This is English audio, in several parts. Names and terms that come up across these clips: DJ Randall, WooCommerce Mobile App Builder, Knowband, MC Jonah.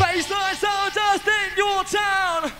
Baseline sound just in your town.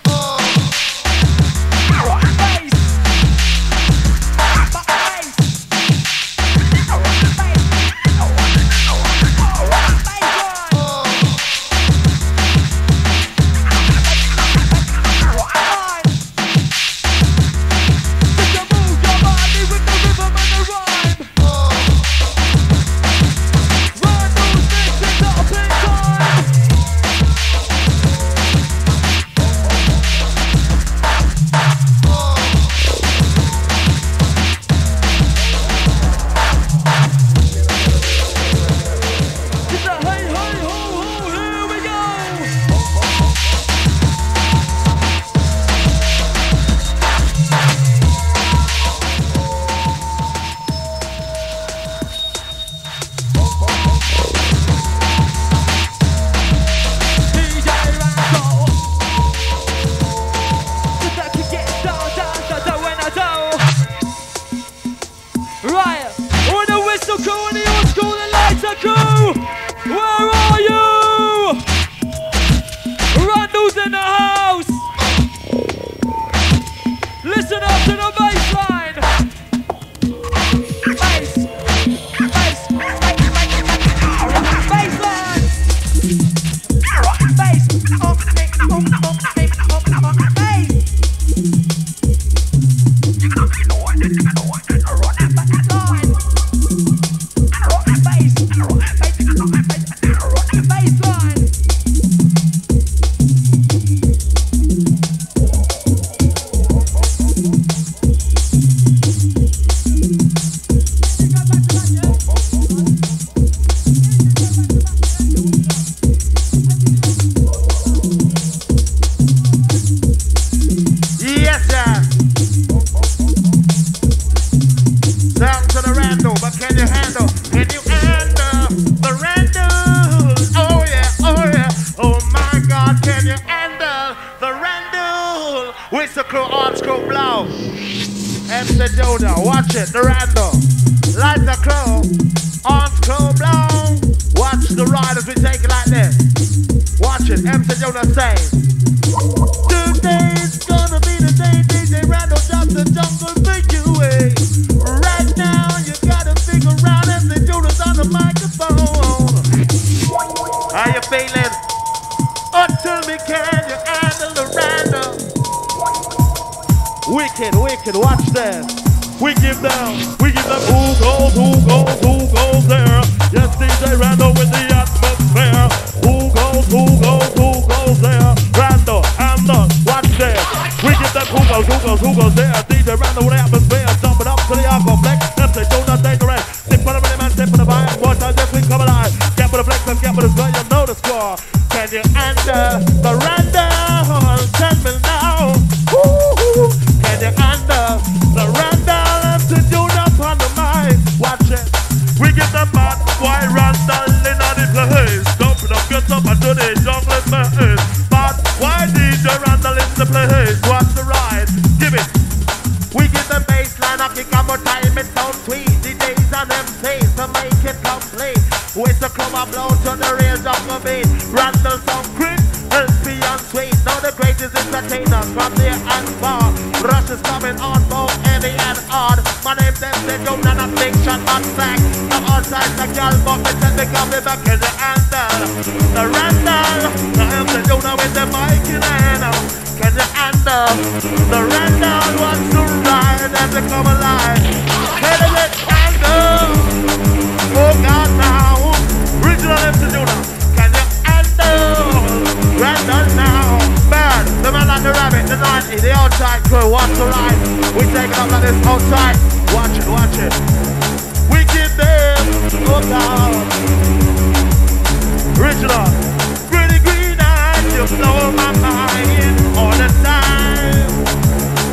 MC Jonah, watch it, the Randall, light the crew, arms crew blown, watch the ride as we take it like this, watch it, MC Jonah say, today's gonna be the day DJ Randall drops the jungle for you, eh? Right now you gotta figure out MC Jonah's on the microphone, how you feeling? Until we can you handle the Randall? Wicked, wicked, watch this. We give them who goes there. Yes, DJ Randall with the atmosphere. Who goes there? Randall, I'm not, watch this. We give them who goes there. DJ Randall with the atmosphere. Jumping up to the arc of flex. MC Jonah, take the rest. Step on the man, step on the vibe. Watch out, definitely come alive. Get with the flex and get with the score. You know the score. Can you enter the Randall? Tell me now. Can you handle the Randall? MC Jonah on the mic, watch it. We get the bad boy Randall in the place. Dumping up, get up and do the jungle maze. Bad boy DJ Randall in the place. Watch the ride, give it. We get the baseline, I kick up more time, it sounds sweet. DJs and MCs to make it complete. With the club I blow to the range of the beat. Randall sound great, healthy and sweet. Now the greatest entertainer from there and far. Rush is coming on both heavy and hard. My name's MC Jonah and I'm big shot on sack. I'm all sides like y'all, but it's just because we're back in the handle. The Randall, the MC Jonah with the mic in the hand. Can you handle? The Randall wants to ride and they come alive. Hey, let it handle. Oh God, now. Original MC Jonah. Can you handle? Randall now. Bird, the man like the rabbit, the 90, the outside crew, watch the line. We take it up like this outside. Watch it, watch it. We give them go down. Original, pretty green eyes, you blow my mind all the time.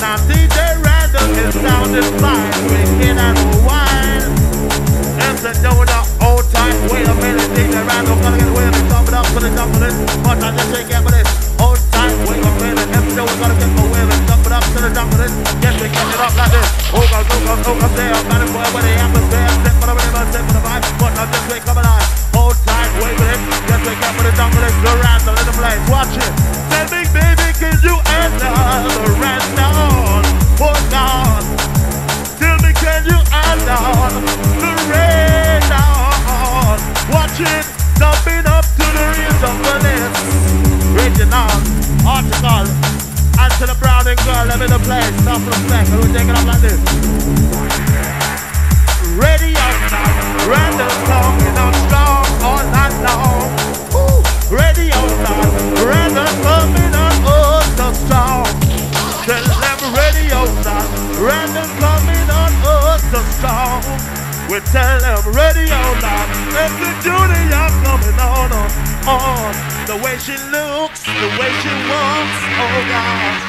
Now DJ Randall is sounding fine, wicked and wild. MC Jonah, old time. Wait a minute, DJ Randall, gonna get away with it. Top it up for the top of this, but I just take it for this. Old time, wait a minute, MC Jonah gotta get away with it. Dump it up to the dump of this, yes we catch it up like this. Hookers there, I'm not aware where the atmosphere. Step for the river, step for the vibe, but I just wake up alive. Old time, wait with it, yes we catch it up with this. The Randall, let them Randall, the Randall. Watch it, jumping up to the reels of the nest. Reginald, Article, Angela Brown and girl, I'm in the place, self-respect, and we take it up like this. Ready up now, Randall song, and I'm strong all night long. Ooh. Ready up now, Randall song, and I'm so strong. Tell them ready up now, Randall coming on us so strong. We tell them ready on now, MC Jonah coming on. The way she looks, the way she walks, oh God.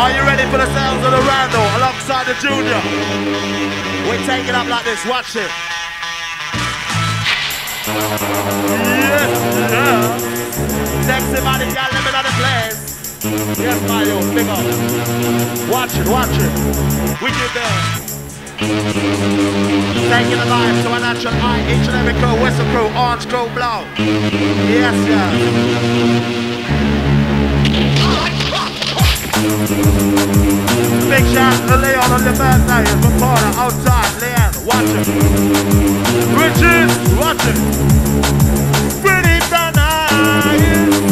Are you ready for the sounds of the Randall alongside the Junior? We take it up like this, watch it. Yes, yeah. Next time I got living on the place. Yes, my yo, big up. Watch it, watch it. We get there. Taking the life to a natural eye. Each and every crew, whistle crew, orange crew, blow. Yes, yeah. Big shout to Leon on the bad night. Reporter outside, Leon, watch it. Richard, watch it. Pretty Dana, yeah.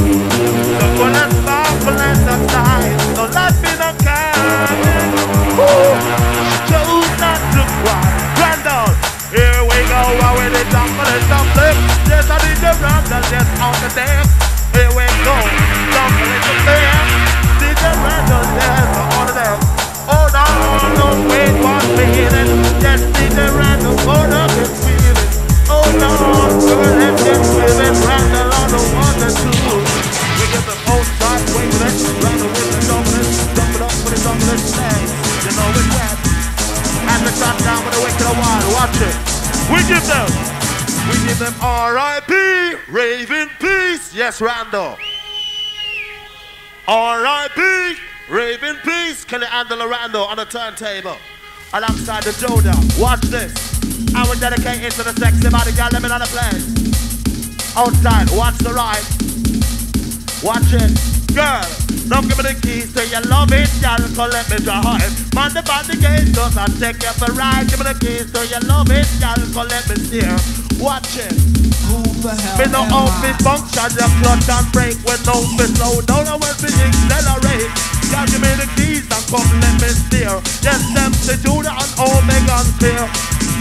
No life in a cabin. Ooh, chose not to cry. Randall, here we go. While we did jump for the jump lift. Yes, I did the Randall, yes, on the deck. Here we go, jump for the jump lift. Did the Randall, yes, on the deck. Hold on, don't wait for feeling. Yes, did the Randall, hold up and feel it. Hold on, girl, and just feel it. Randall on the one and two. We get the whole time, wait for it, round the whistle, dump it up for the dumplings, hey, you know it's wet. And the top down with the wicked of wine, watch it. We give them R.I.P., rave in peace, yes, Randall. R.I.P., rave in peace, Kelly Angela Randall on the turntable. Alongside the Joda, watch this. I will dedicate it to the sexy body, y'all let me know the place. Outside, watch the ride. Watch it, girl, don't give me the keys till you love it, y'all, so let me draw it. Man, the body gate does I take you for a ride. Give me the keys till you love it, y'all, so let me steer. Watch it. Who the hell me no open function, you clutch and break with no slow down, I will be accelerate. Y'all give me the keys and come let me steer. Yes, them to do that and Omega clear.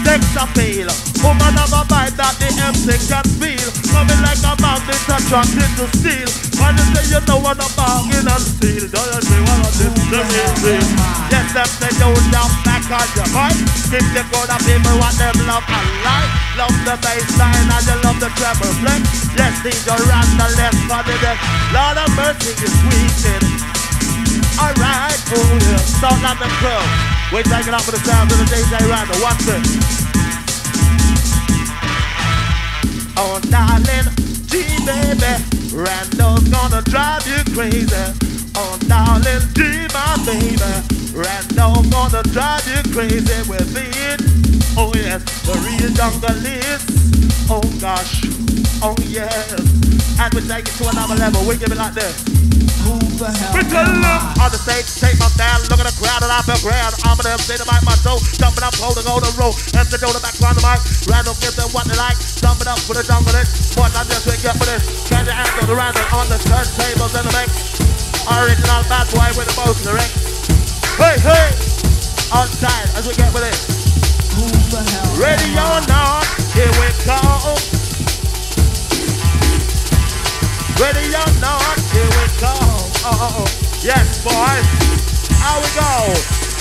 Sex appeal, woman of a bite that the MC can feel. Coming like a mountain attracted to steel. When you say you know what I'm bargain and steal, don't you see what I did to me? Yes, them say you down back on your mind. If you go to people what them love and like. Love the bass line and you love the treble flex. Yes, these are Randall, left for the deck. Lord of mercy is sweeting. Alright, oh yeah, sound like the girl. We're taking up for the sounds of the DJ Randall, watch it. Oh darling, G baby, Randall's gonna drive you crazy. Oh darling, G my baby, Randall's gonna drive you crazy with it. Oh yes, the real jungle is. Oh gosh, oh yes. And we take it to another level, we give it like this. On the stage, take my stand, look at the crowd and I feel grand. I'm an MC to mic my toe, jumping up, holding on the road. MC Jonah back round the mic, Randall gives them what they like. Jumping up with a jump with it, more than just wake up for this. Can you handle the Randall on the turntables in the mix? Original bad boy with the most direct. Hey, hey! Outside as we get with it. Ready or not, here we go. Ready or not, here we go. Uh-oh. Yes, boys. How we go?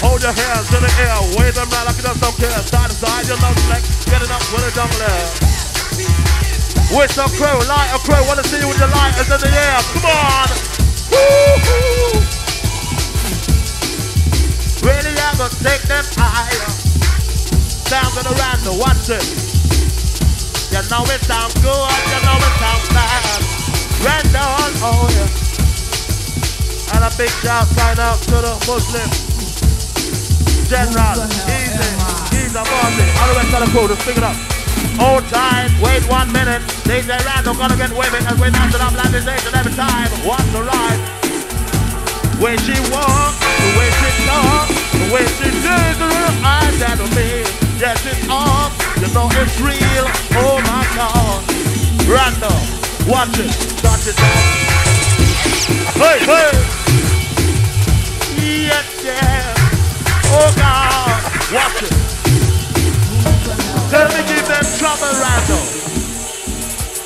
Hold your hands to the air. Wave them right like you just don't care. Side to side, your lungs flex. Get it up with a jungle air. Whistle crew, light a crew. Wanna see you with your lighters in the air. Come on. Woo-hoo. Really, I'm gonna take them higher. Sounds of the Randall, watch it. You know it sounds good, you know it sounds bad. Randall, oh yeah. And a big shout sign out to the Muslim General, easy, he's a bossy. All the rest of the crew, just pick it up. Hold tight, wait 1 minute. DJ Randall gonna get with it as we knock it up like this nation every time. Watch the ride. Way she walks, the way she talks, the way she does the real eyes that me. Yes, it's you know it's real. Oh my God, Randall, watch it, touch it down. Hey, hey, yes, yeah. Oh God, watch it. Let me give them trouble, Randall.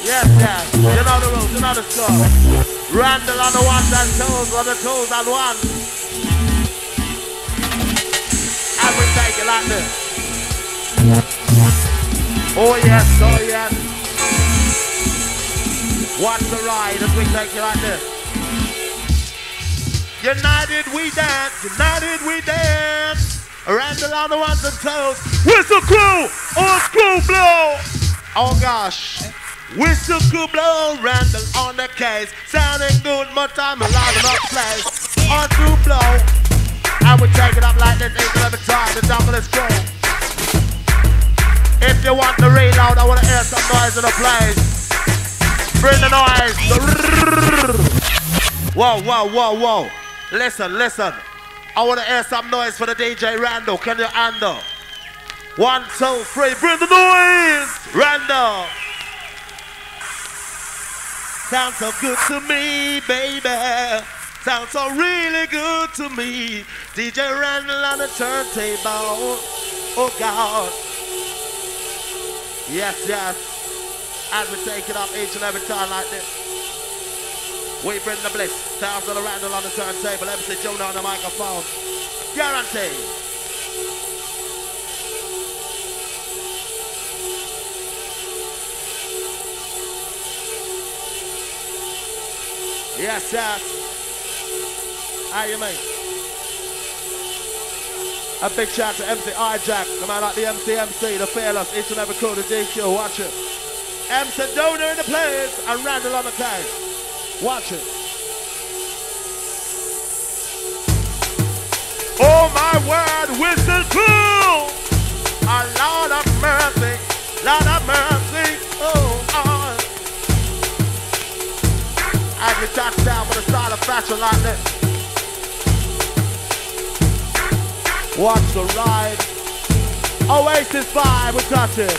Yes, yes, you know the rules, you know the score. Randall on the ones and twos, on the twos and ones. Take it like this. Oh yes, oh yes. Watch the ride as we take you like this. United we dance, united we dance. Randall on the ones and toes. Whistle crew, on crew blow. Oh gosh. Whistle crew blow, Randall on the case. Sounding good, my time alive in our place. On crew blow. I would take it up like this, ain't gonna be time, the double is cool. If you want the reload, I wanna hear some noise in the place. Bring the noise. Whoa, whoa, whoa, whoa. Listen, listen. I wanna hear some noise for the DJ Randall. Can you handle? 1, 2, 3, bring the noise! Randall. Sounds so good to me, baby. Sounds so really good to me. DJ Randall on the turntable. Oh God. Yes, yes. As we take it up each and every time like this. We bring the bliss. Sounds of the Randall on the turntable. MC Jonah on the microphone. Guaranteed. Yes, yes. How you mean? A big shout to MC Ijack, the man like the MC, the fearless, each and every crew, the DQ, watch it. MC Jonah in the place and Randall on the case. Watch it. Oh my word, whistle too! A lot of mercy, lot of mercy, oh, oh. As we touch down with a style of fashion like this. Watch the ride. Oasis vibe, we touch it.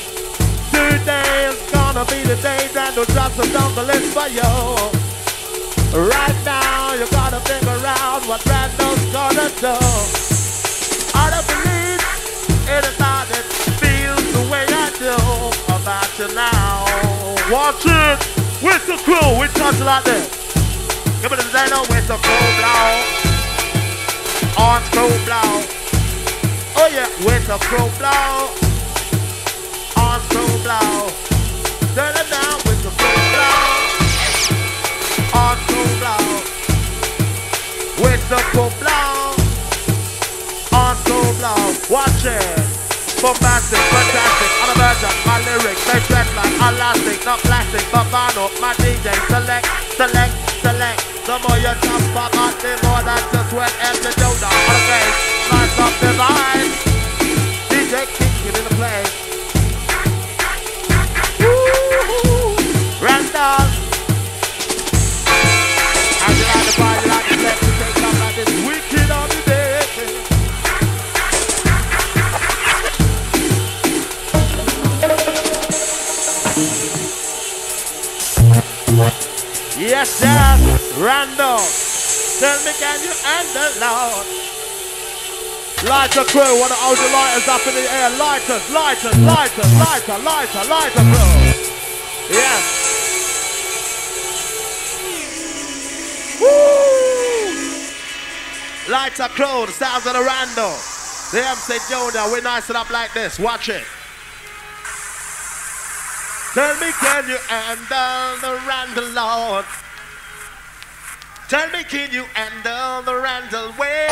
Today is gonna be the day that we'll drop some down the list for you. Right now, you gotta figure out what Randall's gonna do. I don't believe it is how it feels the way I do about you now. Watch it. Whistle crew, we touch it like this. Give me the Zeno, whistle crew blow. On crew blow. Oh yeah, with a pro blow, on pro blow, turn it down with a pro blow, on pro blow, with a pro blow, on pro blow. Watch it, bombastic, fantastic, on a version, my lyrics, they dress like elastic, not plastic, but vinyl, my DJ, select, select, select. The more you jump, but I the more than just when MC Jonah on the face. Lights up the line. DJ kicking in the place. Woo-hoo. Randall. I you like the body, like the steps. You take up like this. Wicked on the day. Yes, yes. Randall. Tell me, can you handle loud? Lighter crew, want to hold the lighters up in the air. Lighters, lighters, lighters, lighter, lighter, lighter crew. Yes. Woo! Lighter crew, the sounds of the Randall. The MC Jonah, we nice it up like this. Watch it. Tell me, can you handle the Randall, Lord? Tell me, can you handle the Randall? Where?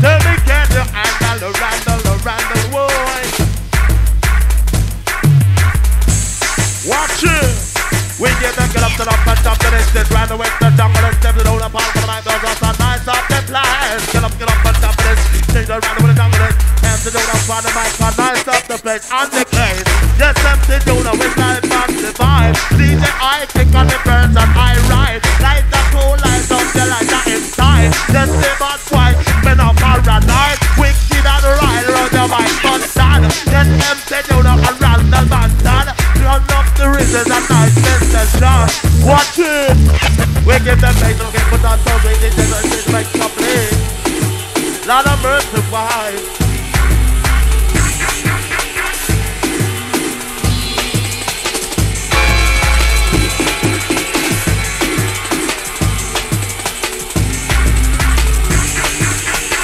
Tell me, can you handle the Randall, boy? Watch it! We get the get up to the punch up to this Randall with the dumb and step to the whole apart from the night. Those are some nice up the place. Get up, punch up to this. Take the Randall with the dumb and this. MC Jonah, find the mic, find nice up the place. On the case. Yes, MC Jonah, we slide back the vibe. DJ, I kick on the birds and I ride. Light the cool lights up the light that inside. Just live on twice. Men of paradise, wicked and right around your mind. give them faith, don't get put on so great, they just don't sit like a place. Lot of mercy behind.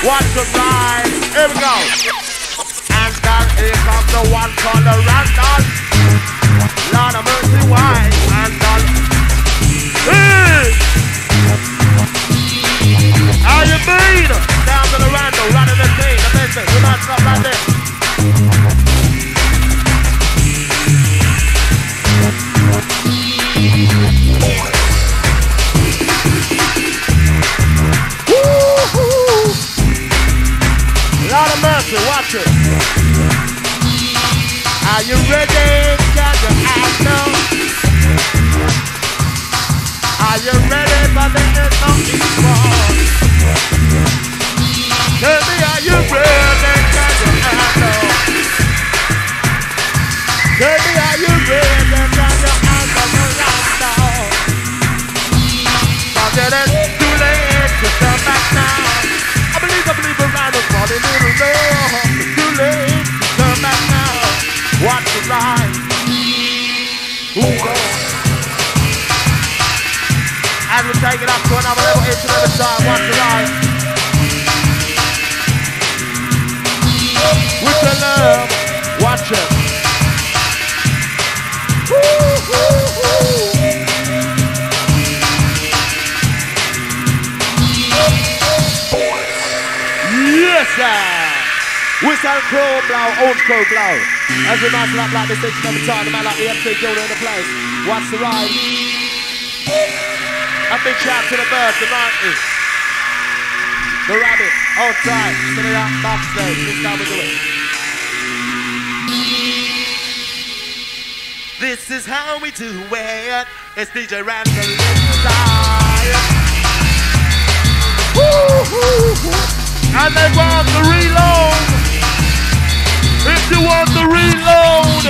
Watch the ride, here we go. And then here comes the one called the Randall. Lot of mercy wise, Randall. How you mean? Down to the Randall, running the team, the business, do not stop like this. Lot of mercy, watch it. Are you ready? Can you act now? Are you ready for the end of this war? Tell me, are you ready? Can you act now? Tell me, are you ready? Can you act now? Cause it is too late to come back now. I believe around us all in the room. It's too late to come back now. Watch the ride. As we take it up to another level, each and every time, watch the ride. With the love, watch it. Yes, sir. Whistle, crow, blow, old crow, blow. As we nice rap like this, it's never time. The man like the MC Jonah in the place. Watch the ride. A big shout to the birds, the 90s. The rabbit, outside. Still in that backstage. This is how we do it. This is how we do it. It's DJ Randall inside. Woo-hoo-hoo. And they want the reload. If you want the reload.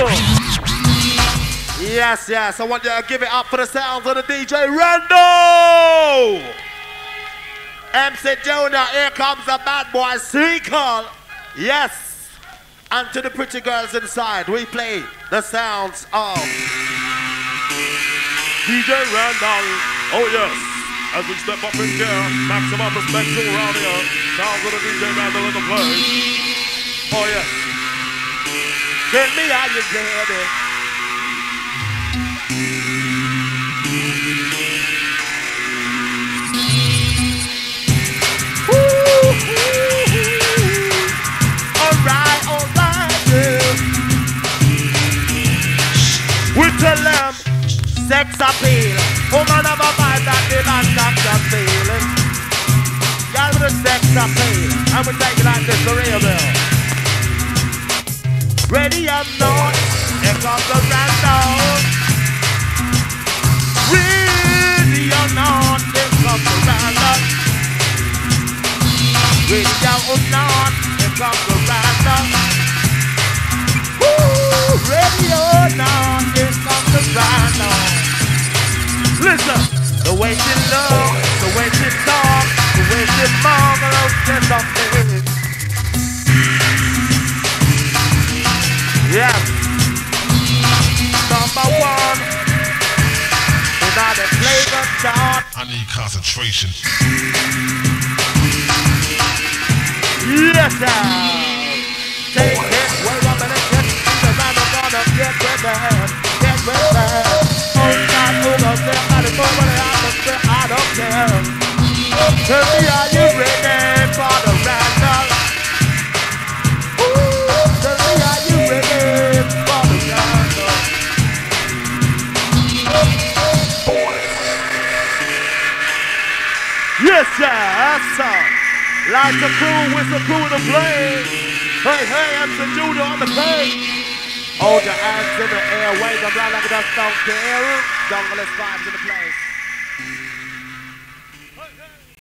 Yes, I want you to give it up for the sounds of the DJ Randall. MC Jonah, here comes the bad boy Seagull. Yes. And to the pretty girls inside, we play the sounds of DJ Randall. Oh yes. As we step up in gear, maximum perspective around here. Sounds of the DJ Randall in the place. Oh yeah. Get me out your daddy. Alright, alright, yeah. With the lamb, sex appeal. Woman of a vibe that demands a feeling. Y'all with a sex appeal, and we take it like this, the real deal. Ready or not, here comes the Randall. Ready or not, here comes the Randall. Ready or not, here comes the Randall. Woo, ready or not, here comes the Randall. Listen, the way she loves, the way she talks, the way she marvels, there's something. Yeah. Number one, is on the flavor chart. I need concentration. Yes, sir. Take it, wait a minute, get with her. I don't care. Tell me, are you ready for the Randall? Tell me, are you ready for the Randall? Yes, sir, that's all. Like the crew with the crew in the plane. Hey, MC Jonah on the plane. Hold your hands in the air, wave them round like it just don't care. Jungle is vibes in the place.